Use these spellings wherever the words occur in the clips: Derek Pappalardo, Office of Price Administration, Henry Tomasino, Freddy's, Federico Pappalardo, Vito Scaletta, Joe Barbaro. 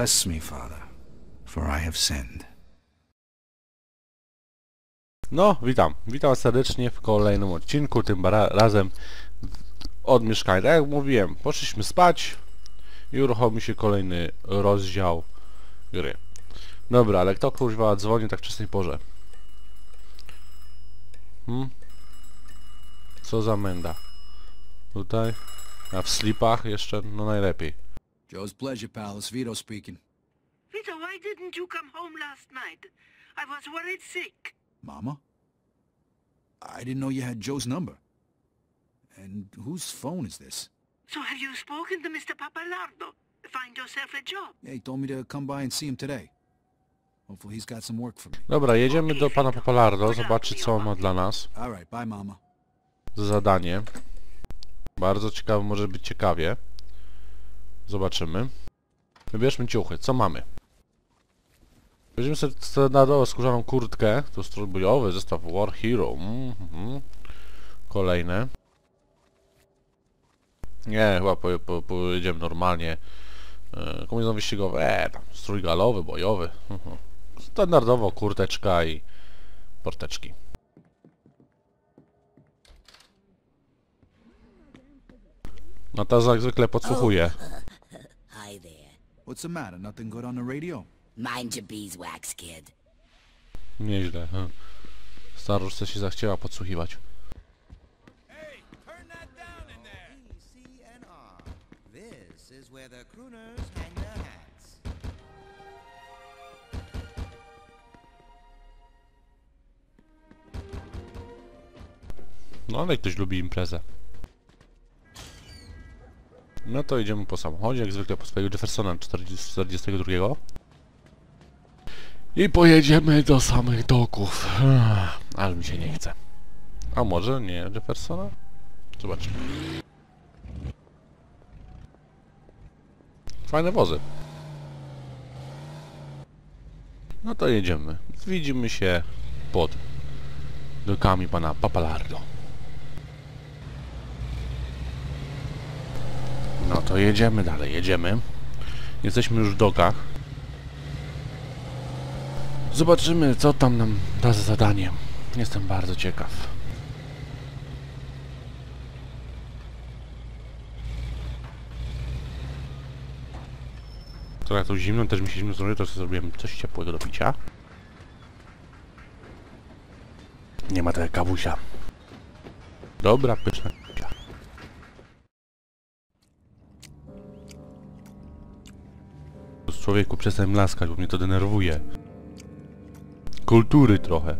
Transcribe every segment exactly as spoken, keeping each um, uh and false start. Bless me, Father, for I have sinned. No, witam. Witam serdecznie w kolejnym odcinku, tym razem od mieszkania. Tak jak mówiłem, poszliśmy spać i uruchomi się kolejny rozdział gry. Dobra, ale kto kurwa dzwoni tak wczesnej porze? Hmm? Co za menda? Tutaj? A w slipach jeszcze? No najlepiej. Joe's pleasure, pal. It's Vito speaking. Vito, why didn't you come home last night? I was worried sick. Mama? I didn't know you had Joe's number. And whose phone is this? So have you spoken to Mister Pappalardo? Find yourself a job. Yeah, he told me to come by and see him today. Hopefully he's got some work for me. Dobra, jedziemy do pana Pappalardo, zobaczyć co on ma dla nas. All right, bye, mama. Zadanie. Bardzo ciekawe, może być ciekawie. Zobaczymy. Wybierzmy ciuchy. Co mamy? Weźmiemy sobie standardową skórzaną kurtkę. To strój bojowy, zestaw War Hero. Mm -hmm. Kolejne. Nie, chyba po, po, pojedziemy normalnie. E, kombinezon wyścigowy. E, tam strój galowy, bojowy. Uh -huh. Standardowo kurteczka i porteczki. No ta jak zwykle podsłuchuje. Hi there. What's the matter? Nothing good on the radio? Mind your beeswax, kid. Nieźle. Hmm. Staruszce się zachciała podsłuchiwać. Hey, turn that down in there. E C N R. This is where the crooners hang their hats. No ale ktoś lubi imprezę. No to idziemy po samochodzie, jak zwykle po swojego Jeffersona czterdzieści, czterdzieści dwa. I pojedziemy do samych doków. Ale mi się nie chce. A może nie Jeffersona? Zobaczmy. Fajne wozy. No to jedziemy. Widzimy się pod dokami pana Pappalardo. No to jedziemy dalej, jedziemy. Jesteśmy już w dokach. Zobaczymy, co tam nam da za zadanie. Jestem bardzo ciekaw. Trochę tu zimno, też mi się zimno zrobiło, to sobie zrobiłem coś ciepłego do picia. Nie ma tego kawusia. Dobra, pyszna. Człowieku, przestań laskać, bo mnie to denerwuje. Kultury trochę.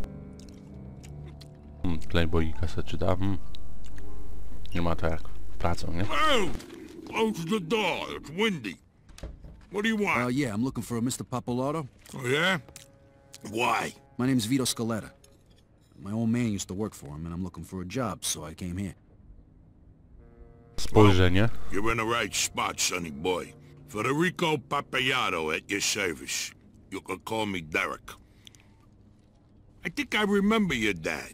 Hmm, Playboyika se czyta. Hmm. Nie ma to jak w pracy, nie? Close the door. It's windy. What do you want? Uh, yeah, I'm looking for a Mister Pappalardo. Oh, yeah? Why? My name's Vito Scaletta. My old man used to work for him, and I'm looking for a job, so I came here. Spojrzenie. Well, you're in the right spot, sonny boy. Federico Pappalardo at your service. You can call me Derek. I think I remember your dad.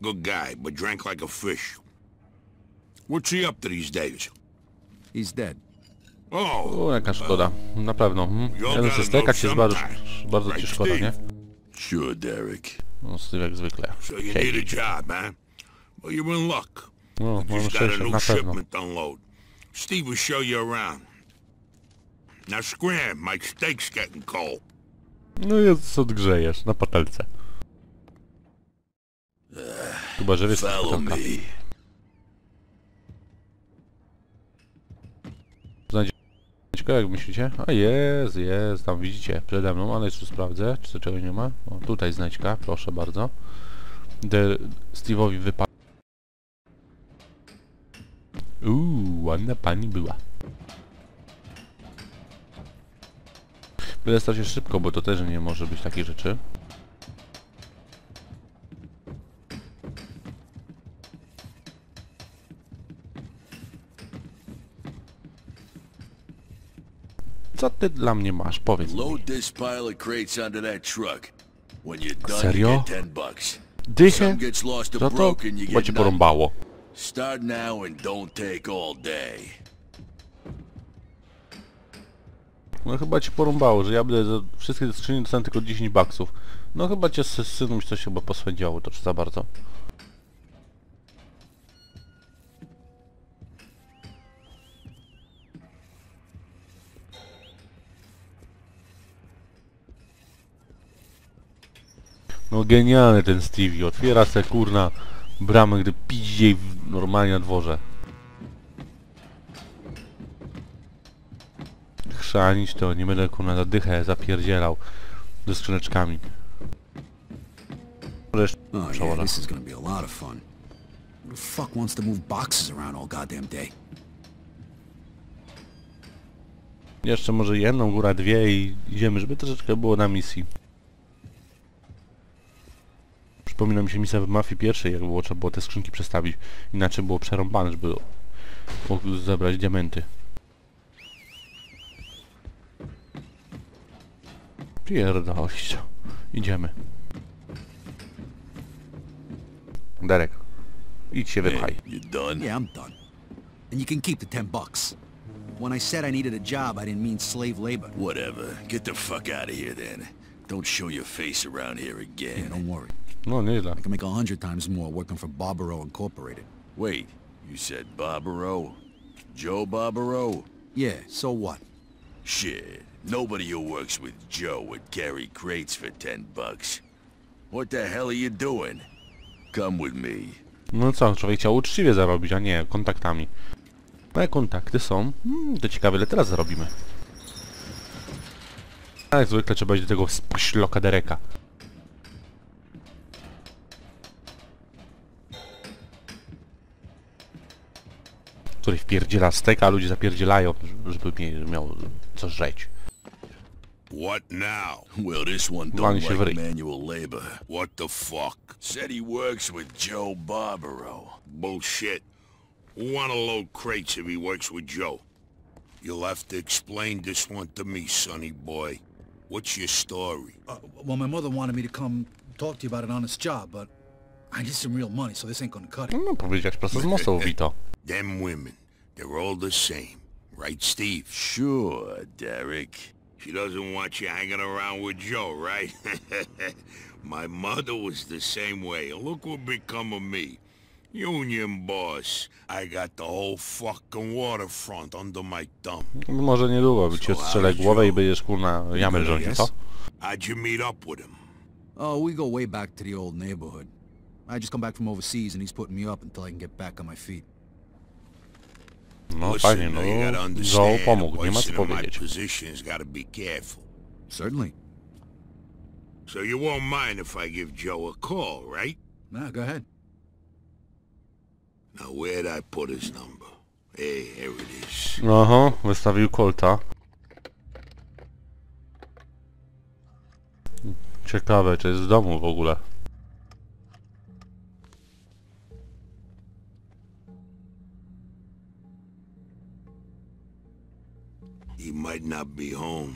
Good guy, but drank like a fish. What's he up to these days? He's dead. Oh, o, jaka szkoda. Na pewno. Jeden ze stekach się bardzo, bardzo ci szkoda, nie? Sure, Derek. No, Steve jak zwykle. So you need a job, huh? Well, you're in luck. No, mamy szczęście, na pewno. Steve will show you around. Now scram, my steak's getting cold. No jest, odgrzejesz na patelce. Chyba, że wiesz, follow me. Znajdziecie, jak myślicie? A jest, jest, tam widzicie przede mną, ale jeszcze sprawdzę, czy czego nie ma. O, tutaj znajdźka, proszę bardzo. De Steve'owi wypadł. Uuu, ładna pani była. Będę stał się szybko, bo to też nie może być takich rzeczy. Co ty dla mnie masz? Powiedz mi. Serio? Dychę? Co to? Bo cię porąbało. No chyba ci porąbało, że ja będę za wszystkie te skrzynie dostałem tylko dziesięć baksów. No chyba cię z synu mi coś chyba poswędziało, to czy za bardzo. No genialny ten Stevie, otwiera se kurna bramę, gdy pidzi jej normalnie na dworze. Chrzanić to, nie będę kurna na dychę zapierdzielał ze skrzyneczkami. Oh yeah, this is gonna be a lot of fun. Who the fuck wants to move boxes around all goddamn day? Jeszcze może jedną górę, dwie i idziemy, żeby troszeczkę było na misji. Przypomina mi się misja w Mafii pierwszej, jak było, trzeba było te skrzynki przestawić. Inaczej było przerąbane, żeby zebrać diamenty. Pierdość. Idziemy. Derek, idź się wypchaj. You done? Yeah, I'm done. And you can keep the ten bucks. When I said I needed a job, I didn't mean slave labor. Whatever. Get the fuck out of here then. Don't show your face around here again. Yeah, don't worry. No, neither. I can make a hundred times more working for Barbaro Incorporated. Wait, you said Barbaro? Joe Barbaro? Yeah, so what? Shit, nobody who works with Joe would carry crates for ten bucks. What the hell are you doing? Come with me. No co, człowiek chciał uczciwie zarobić, a nie kontaktami. Moje kontakty są... Hmm, to ciekawe, ile teraz zarobimy. A jak zwykle trzeba iść do tego spośloka Dereka. Który wpierdziela steka, a ludzie zapierdzielają, żeby miał coś żreć. What now? Well, this one don't like manual labor. What the fuck? Said he works with Joe Barbaro. Bullshit. Wanna load crates if he works with Joe. You'll have to explain this one to me, sonny boy. What's your story? Uh, well, my mother wanted me to come talk to you about an honest job, but I need some real money, so this ain't gonna cut it. No, powiedziałeś prosto z mostu, Vito. Them women, they're all the same, right, Steve? Sure, Derek. She doesn't want you hanging around with Joe, right? My mother was the same way. Look what become of me. Union boss. I got the whole fucking waterfront under my thumb. Może niedługo by cię strzelę głowę i będziesz kurna jamę rządzić, co? How'd you meet up with him? Oh, we go way back to the old neighborhood. I just come back from overseas and he's putting me up until I can get back on my feet. No, fajnie, no, Joe pomógł, nie ma co powiedzieć. Certainly. So you won't mind if I give Joe a call, right? No, go ahead. Now where'd I put his number? Hey, here it is. Aha, wystawił Colta. Ciekawe, czy jest w domu w ogóle. He might not be home.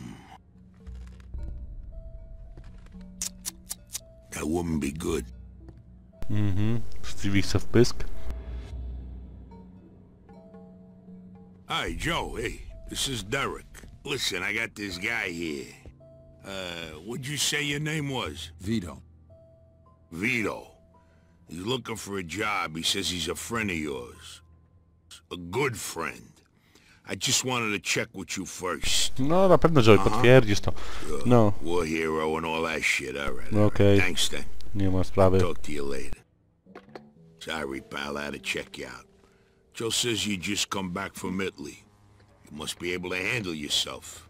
That wouldn't be good. Mm-hmm. Stevie chce w pysk. Hi, Joe. Hey, this is Derek. Listen, I got this guy here. Uh, what'd you say your name was? Vito. Vito. He's looking for a job. He says he's a friend of yours. A good friend. I just wanted to check with you first. No, na pewno, że potwierdzisz to. No. War hero and all that shit. All right. Okay. Thanks then. Nie ma sprawy. Talk to you later. Sorry, pal. I had to check you out. Joe says you just come back from Italy. You must be able to handle yourself.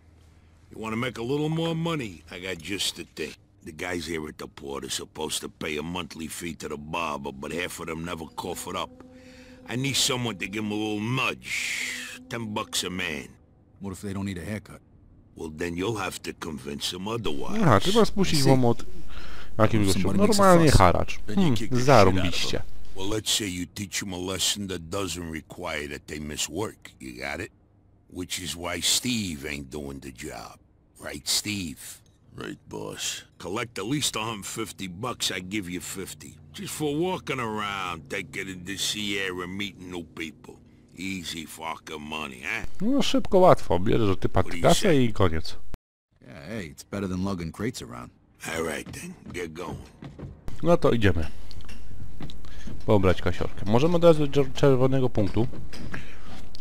You want to make a little more money? I got just the thing. The guys here at the port are supposed to pay a monthly fee to the barber, but half of them never cough it up. I need someone to give them a little nudge. Ten bucks a man. What if they don't need a haircut? Well, then you'll have to convince them otherwise. Aha, trzeba spuścić wam od jakimś gościu. Normalnie haracz. Hmm, zarąbiście. Well, let's say you teach them a lesson that doesn't require that they miss work. You got it? Which is why Steve ain't doing the job. Right, Steve? Right, boss. Collect at least one hundred fifty bucks, I give you fifty. Just for walking around, taking in the sea air and meeting new people. Easy fucking money, eh? No szybko, łatwo. Bierzesz typa kasę i koniec. Yeah, hey, it's better than lugging crates around. All right then, get going. No to idziemy. Pobrać kasiorkę. Możemy od razu do czerwonego punktu,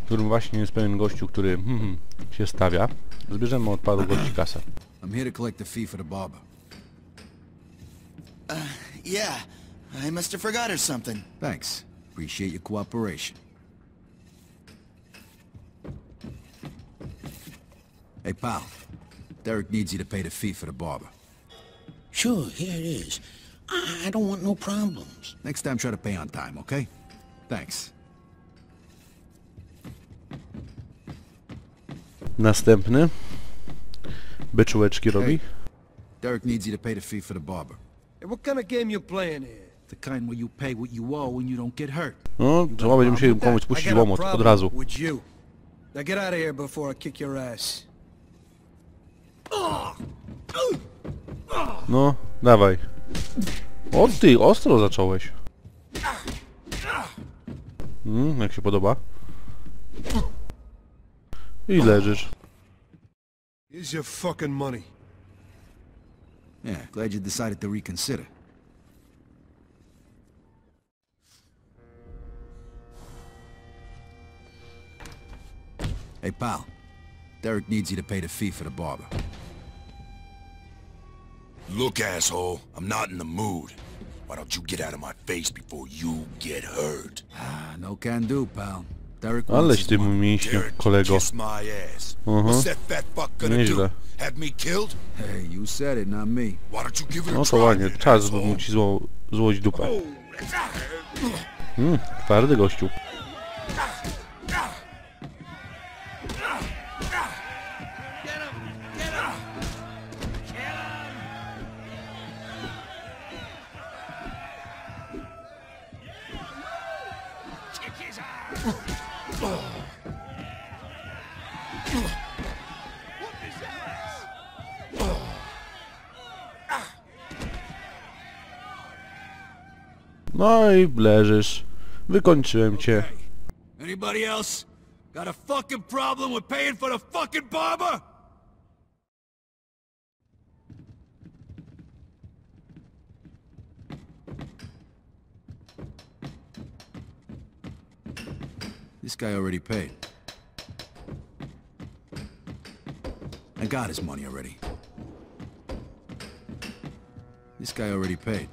w którym właśnie jest pewien gościu, który hmm, się stawia. Zbierzemy od paru gości kasę. I'm here to collect the fee for the barber. Uh, yeah, I must have forgot or something. Thanks. Appreciate your cooperation. Hey, pal. Derek needs you to pay the fee for the barber. Sure, here it is. I don't want no problems. Next time, try to pay on time, okay? Thanks. Następny. Byczłeczki robi. Derek needs you to pay the fee for the barber. Hey, what kind of game you playing here? The kind where you pay what you owe when you don't get hurt. No, trzeba będzie musieli komuś spuścić łomot od razu. Now get out of here before I kick your ass. No, dawaj. O ty, ostro zacząłeś. Mm, jak się podoba. I leżysz. Here's your fucking money. Yeah, glad you decided to reconsider. Hey, pal. Derek needs you to pay the fee for the barber. Look, asshole, I'm not in the mood. Why don't you get out of my face before you get hurt? Ah, no can do, pal. Derek wants to kiss my ass. What's that fat fuck gonna do? Have me killed? Hey, you said it, not me. Why don't you give it a try, then, asshole? Złoć dupę. Hmm, twardy gościu. No i leżysz. Wykończyłem cię. Anybody else got a fucking problem with paying for the fucking barber? This guy already paid. I got his money already. This guy already paid.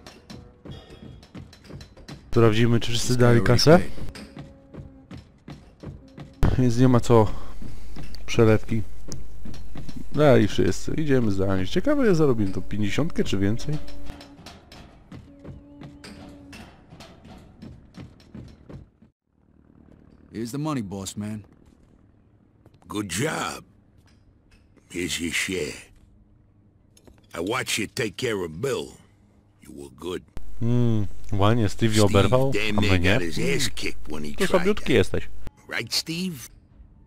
Sprawdzimy, czy wszyscy dali kasę. Więc nie ma co przelewki. Dali wszyscy. Idziemy zdalnie. Ciekawe, ja zarobiłem to pięćdziesiątkę czy więcej. Here's the money, boss man. Good job. Here's your share. I watched you take care of Bill. You were good. Hmm, ładnie Steve oberwał, a my nie? Tu słabiutki jesteś. Right, Steve?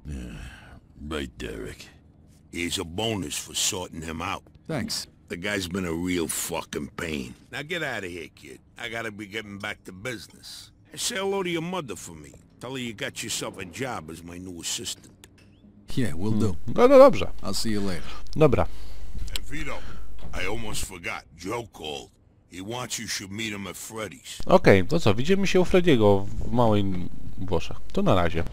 Yeah, right, Derek. Here's a bonus for sorting him out. Thanks. The guy's been a real fucking pain. Now get out of here, kid. I gotta be getting back to business. Say hello to your mother for me. Tell her you got yourself a job as my new assistant. Yeah, we'll do. No, no, dobrze. I'll see you later. Dobra. Hey, Vito, I almost forgot. Joe called. He wants you should meet him at Freddy's. Okej, okay, to co? Widzimy się u Freddy'ego w małej Włoszech. To na razie.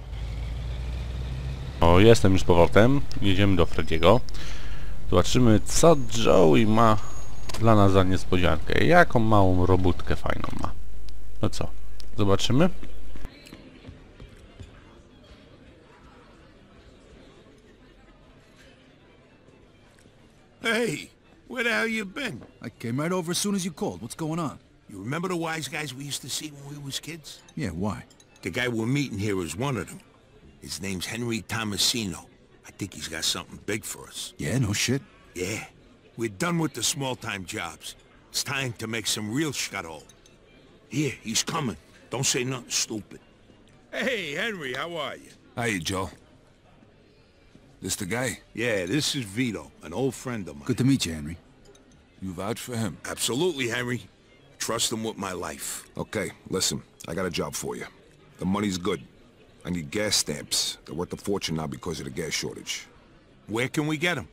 O, jestem już z powrotem. Jedziemy do Freddy'ego. Zobaczymy, co Joey ma dla nas za niespodziankę. Jaką małą robótkę fajną ma. No co? Zobaczymy. Hey, where the hell you been? I came right over as soon as you called. What's going on? You remember the wise guys we used to see when we was kids? Yeah, why? The guy we're meeting here is one of them. His name's Henry Tomasino. I think he's got something big for us. Yeah, no shit. Yeah. We're done with the small-time jobs. It's time to make some real shuttle. Here, he's coming. Don't say nothing stupid. Hey, Henry, how are you? Hiya, Joe. This the guy? Yeah, this is Vito, an old friend of mine. Good to meet you, Henry. You vouch for him? Absolutely, Henry. Trust him with my life. Okay, listen, I got a job for you. The money's good. I need gas stamps. They're worth a fortune now because of the gas shortage. Where can we get them?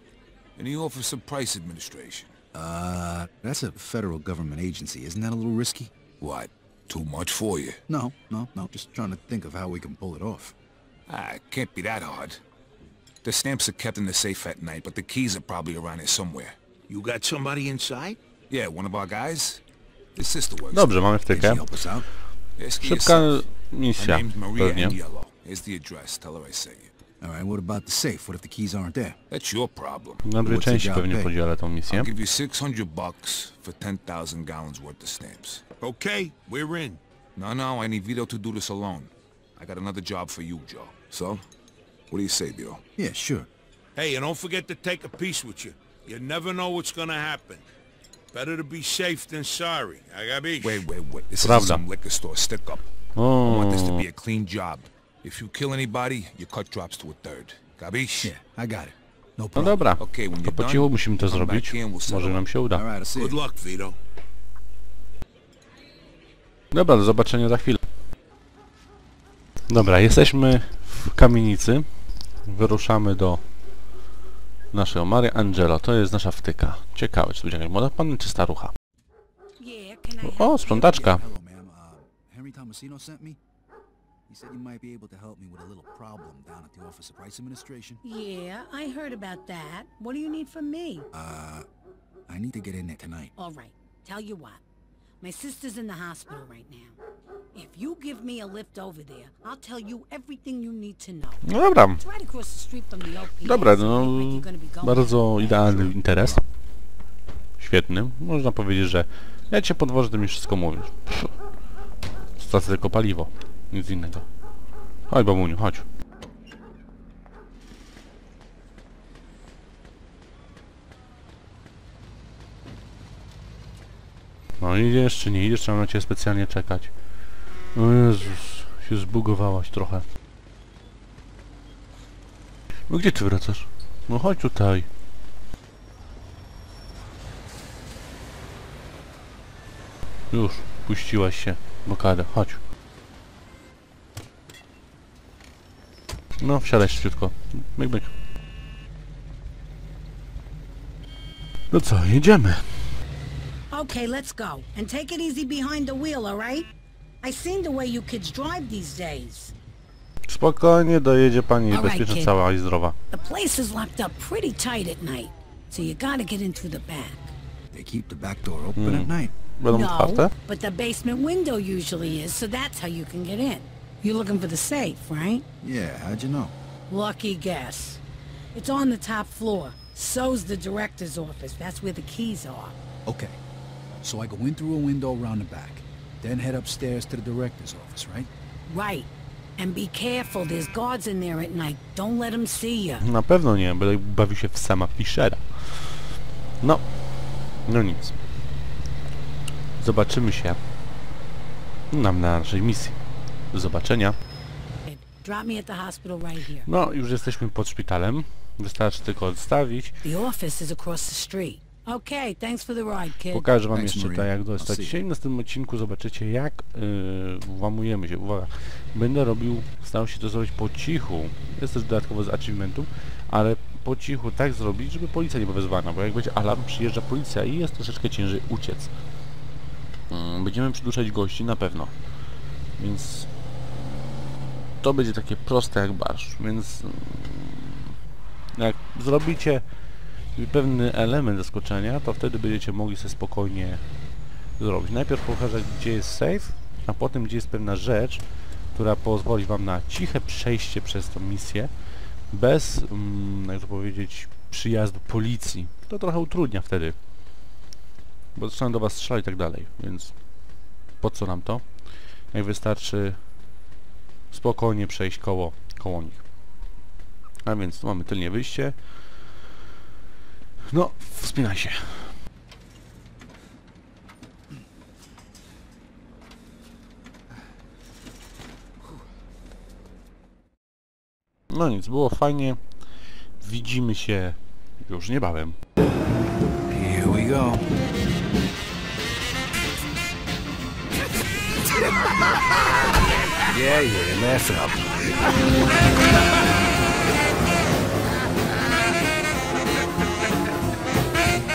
In the Office of Price Administration. Uh, that's a federal government agency. Isn't that a little risky? What? Too much for you? No, no, no. Just trying to think of how we can pull it off. Ah, it can't be that hard. The stamps are kept in the safe at night, but the keys are probably around here somewhere. You got somebody inside? Yeah, one of our guys. His sister works. Dobrze, mamy wtykę. Szybka misja, pewnie. Here's the address. Tell her I sent you. All right, what about the safe? What if the keys aren't there? That's your problem. Na dwie części pewnie podzielę tą misję. I'll give you six hundred bucks for ten thousand gallons worth of stamps. Okay, we're in. No, no, I need Vito to do this alone. I got another job for you, Joe. So, what do you say, Vito? Yeah, sure. Hey, and don't forget to take a piece with you. You never know what's gonna happen. Better to be safe than sorry. I gotta be. Wait, wait, wait. This is some liquor store stick up. Oh. I want this to be a clean job. If you kill anybody, your cut drops to a third. Gabish? Yeah, I got it. No problem. No dobra. Okay, to po cichu musimy to zrobić. Może nam się uda. Right, good luck, Vito. Dobra, do zobaczenia za chwilę. Dobra, jesteśmy w kamienicy. Wyruszamy do naszego Maria Angelo. To jest nasza wtyka. Ciekawe, czy to będzie jakaś młoda panna, czy starucha. O, sprzątaczka. Henry Tomasino sent me. He said you might be able to help me with a little problem down at the Office of Price Administration. Yeah, I heard about that. What do you need from me? Uh, I need to get in there tonight. All right. Tell you what. My sister's in the hospital right now. If you give me a lift over there, I'll tell you everything you need to know. No dobra. Dobra, no bardzo idealny interes. Świetny. Można powiedzieć, że ja cię podwożę, ty mi wszystko mówisz. Stracę tylko paliwo. Nic innego. Chodź, babuniu, chodź. No idziesz czy nie idziesz, trzeba na ciebie specjalnie czekać. O Jezus, się zbugowałaś trochę. No gdzie ty wracasz? No chodź tutaj. Już, puściłaś się w blokadę, chodź. No, wsiadaj szybciutko. Myk, myk. No co, jedziemy. Okay, let's go. And take it easy behind the wheel, all right? I seen the way you kids drive these days. Spokojnie, dojedzie pani, bezpieczna, cała i zdrowa. The place is locked up pretty tight at night, so you gotta get in through the back. They keep the back door open hmm. at night. Będą otwarte? No, but the basement window usually is, so that's how you can get in. You're looking for the safe, right? Yeah, how'd you know? Lucky guess. It's on the top floor. So's the director's office. That's where the keys are. Okay. So I go in through a window around the back, then head upstairs to the director's office, right? Right. And be careful. There's guards in there at night. Don't let them see you. Na pewno nie, bo bawi się w sama Fischera. No. No nic. Zobaczymy się nam na naszej misji. Do zobaczenia. No, już jesteśmy pod szpitalem. Wystarczy tylko odstawić. Pokażę wam jeszcze to, jak dostać się. W następnym odcinku zobaczycie, jak yy, włamujemy się. Uwaga, będę robił, starał się to zrobić po cichu. Jest też dodatkowo z achievementu, ale po cichu tak zrobić, żeby policja nie była wezwana, bo jak będzie alarm, przyjeżdża policja i jest troszeczkę ciężej uciec. Yy, będziemy przyduszać gości na pewno. Więc to będzie takie proste jak barsz, więc jak zrobicie pewny element zaskoczenia, to wtedy będziecie mogli sobie spokojnie zrobić. Najpierw pokażę, gdzie jest safe, a potem gdzie jest pewna rzecz, która pozwoli wam na ciche przejście przez tą misję bez, jak to powiedzieć, przyjazdu policji. To trochę utrudnia wtedy, bo zaczynają do was strzelać i tak dalej, więc po co nam to? Jak wystarczy spokojnie przejść koło, koło nich. A więc tu mamy tylnie wyjście. No, wspinaj się. No nic, było fajnie. Widzimy się już niebawem. Here we go. Yeah, you're in there, Phil.